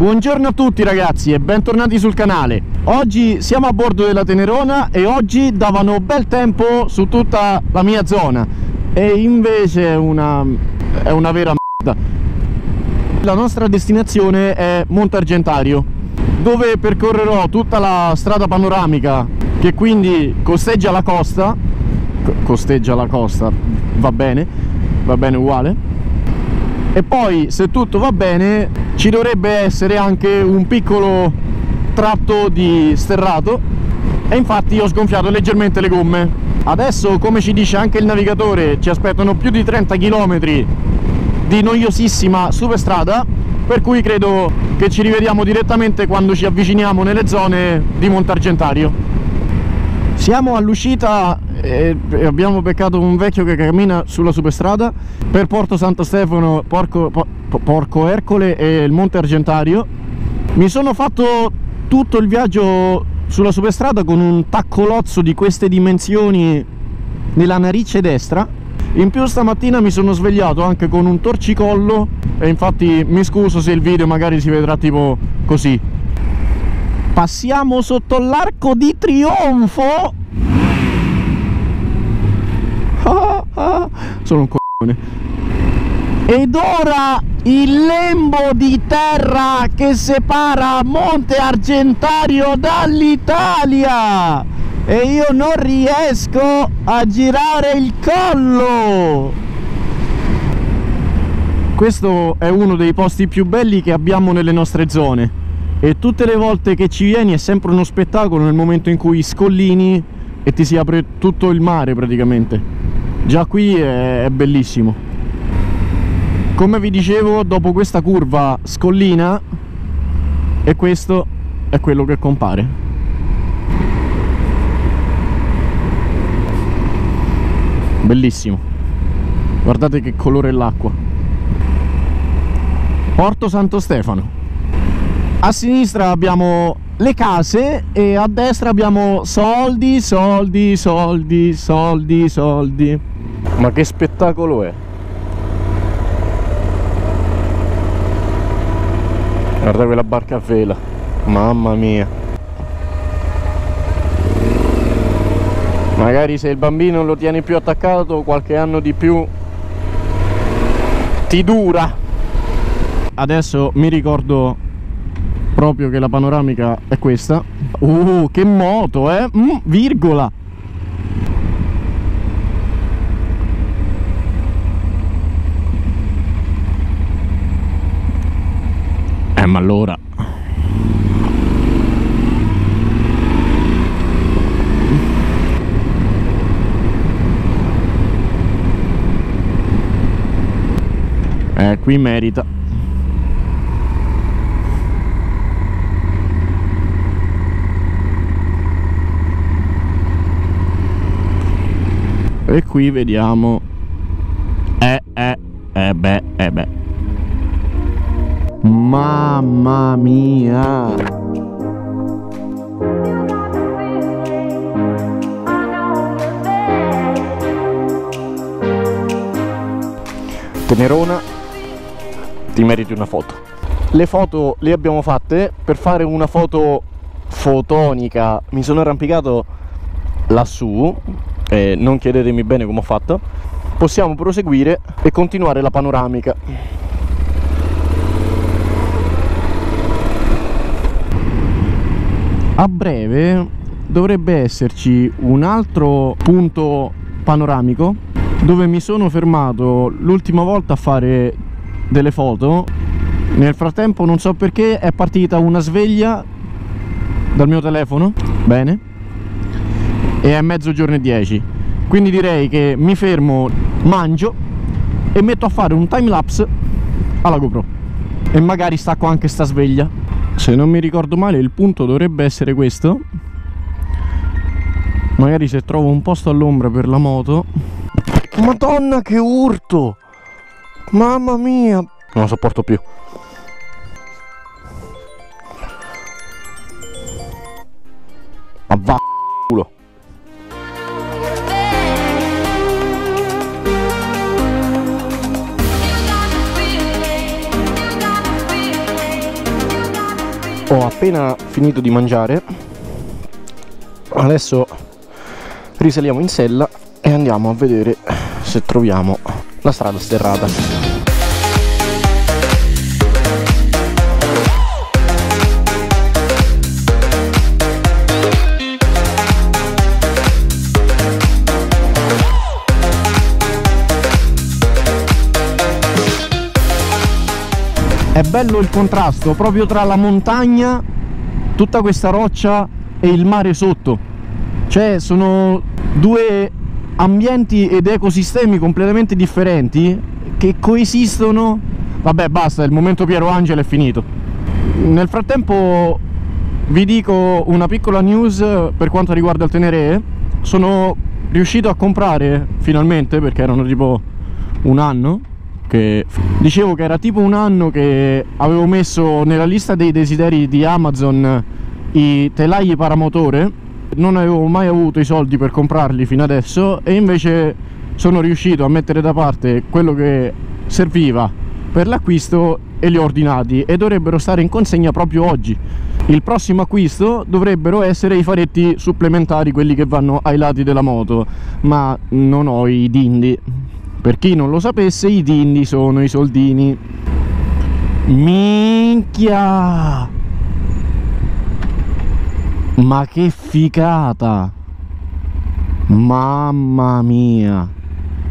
Buongiorno a tutti ragazzi e bentornati sul canale. Oggi siamo a bordo della Tenerona e oggi davano bel tempo su tutta la mia zona e invece è una vera merda. La nostra destinazione è Monte Argentario, dove percorrerò tutta la strada panoramica che quindi costeggia la costa. Costeggia la costa, va bene uguale. E poi, se tutto va bene, ci dovrebbe essere anche un piccolo tratto di sterrato e infatti ho sgonfiato leggermente le gomme. Adesso, come ci dice anche il navigatore, ci aspettano più di 30 km di noiosissima superstrada, per cui credo che ci rivediamo direttamente quando ci avviciniamo nelle zone di Monte Argentario. Siamo all'uscita e abbiamo beccato un vecchio che cammina sulla superstrada per Porto Santo Stefano, Porco Ercole e il Monte Argentario. Mi sono fatto tutto il viaggio sulla superstrada con un taccolozzo di queste dimensioni nella narice destra. In più stamattina mi sono svegliato anche con un torcicollo e infatti mi scuso se il video magari si vedrà tipo così. Passiamo sotto l'Arco di Trionfo. Sono un coglione. Ed ora il lembo di terra che separa Monte Argentario dall'Italia e io non riesco a girare il collo. Questo è uno dei posti più belli che abbiamo nelle nostre zone e tutte le volte che ci vieni è sempre uno spettacolo nel momento in cui scollini e ti si apre tutto il mare praticamente. Già qui è bellissimo. Come vi dicevo, dopo questa curva scollina e questo è quello che compare. Bellissimo. Guardate che colore è l'acqua. Porto Santo Stefano. A sinistra abbiamo le case e a destra abbiamo soldi, soldi, soldi, soldi, soldi. Ma che spettacolo è! Guarda quella barca a vela, mamma mia! Magari se il bambino lo tiene più attaccato, qualche anno di più ti dura. Adesso mi ricordo proprio che la panoramica è questa. Che moto, eh! Virgola! Ma allora qui merita. E qui vediamo beh mamma mia! Tenerona, ti meriti una foto. Le foto le abbiamo fatte. Per fare una foto fotonica mi sono arrampicato lassù, non chiedetemi bene come ho fatto. Possiamo proseguire e continuare la panoramica. A breve dovrebbe esserci un altro punto panoramico dove mi sono fermato l'ultima volta a fare delle foto. Nel frattempo non so perché è partita una sveglia dal mio telefono. Bene. E è 12:10. Quindi direi che mi fermo, mangio e metto a fare un timelapse alla GoPro. E magari stacco anche sta sveglia. Se non mi ricordo male il punto dovrebbe essere questo. Magari se trovo un posto all'ombra per la moto. Madonna che urto! Mamma mia! Non lo sopporto più. Ma va culo! Ho appena finito di mangiare, adesso risaliamo in sella e andiamo a vedere se troviamo la strada sterrata. È bello il contrasto proprio tra la montagna, tutta questa roccia e il mare sotto, cioè sono due ambienti ed ecosistemi completamente differenti che coesistono. Vabbè, basta, il momento Piero Angela è finito. Nel frattempo vi dico una piccola news per quanto riguarda il Teneré. Sono riuscito a comprare finalmente, perché erano tipo un anno che dicevo che era tipo un anno che avevo messo nella lista dei desideri di Amazon i telai paramotore, non avevo mai avuto i soldi per comprarli fino adesso e invece sono riuscito a mettere da parte quello che serviva per l'acquisto e li ho ordinati e dovrebbero stare in consegna proprio oggi. Il prossimo acquisto dovrebbero essere i faretti supplementari, quelli che vanno ai lati della moto, ma non ho i dindi. Per chi non lo sapesse, i dindi sono i soldini. Minchia! Ma che figata! Mamma mia!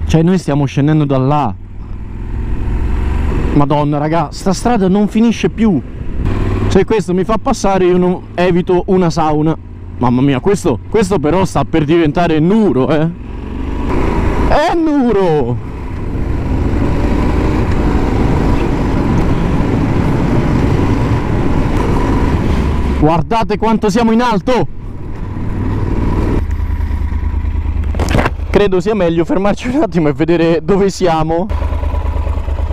Cioè noi stiamo scendendo da là. Madonna raga, sta strada non finisce più. Se questo mi fa passare io non evito una sauna. Mamma mia, questo però sta per diventare nuro, eh! È nuro! Guardate quanto siamo in alto! Credo sia meglio fermarci un attimo e vedere dove siamo.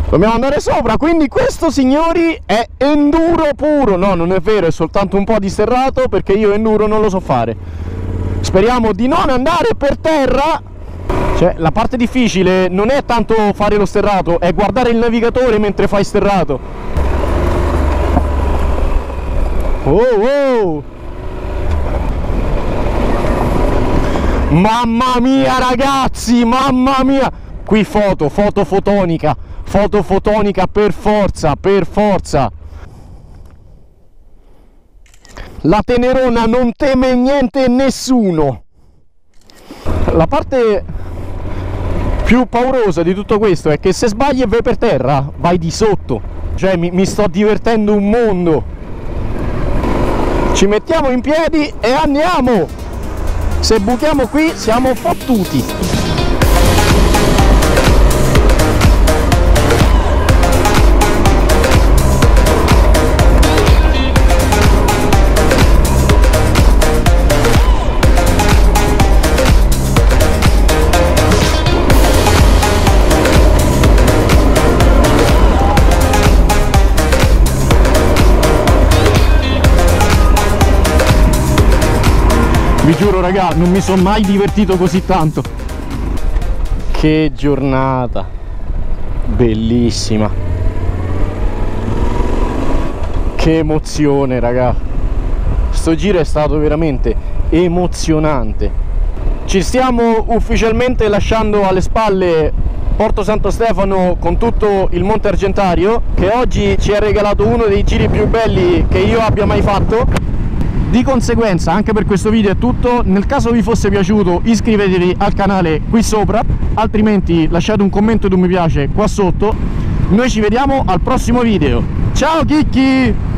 Dobbiamo andare sopra, quindi questo, signori, è enduro puro. No, non è vero, è soltanto un po' di sterrato, perché io enduro non lo so fare. Speriamo di non andare per terra. Cioè, la parte difficile non è tanto fare lo sterrato, è guardare il navigatore mentre fai sterrato. Oh, oh. Mamma mia ragazzi, mamma mia! Qui foto fotonica per forza. La Tenerona non teme niente e nessuno. La parte più paurosa di tutto questo è che se sbagli e vai per terra, vai di sotto. Cioè mi sto divertendo un mondo. Ci mettiamo in piedi e andiamo. Se buchiamo qui siamo fottuti. Vi giuro raga, non mi sono mai divertito così tanto. Che giornata bellissima. Che emozione raga. Sto giro è stato veramente emozionante. Ci stiamo ufficialmente lasciando alle spalle Porto Santo Stefano con tutto il Monte Argentario, che oggi ci ha regalato uno dei giri più belli che io abbia mai fatto. Di conseguenza anche per questo video è tutto. Nel caso vi fosse piaciuto iscrivetevi al canale qui sopra, altrimenti lasciate un commento ed un mi piace qua sotto. Noi ci vediamo al prossimo video. Ciao chicchi!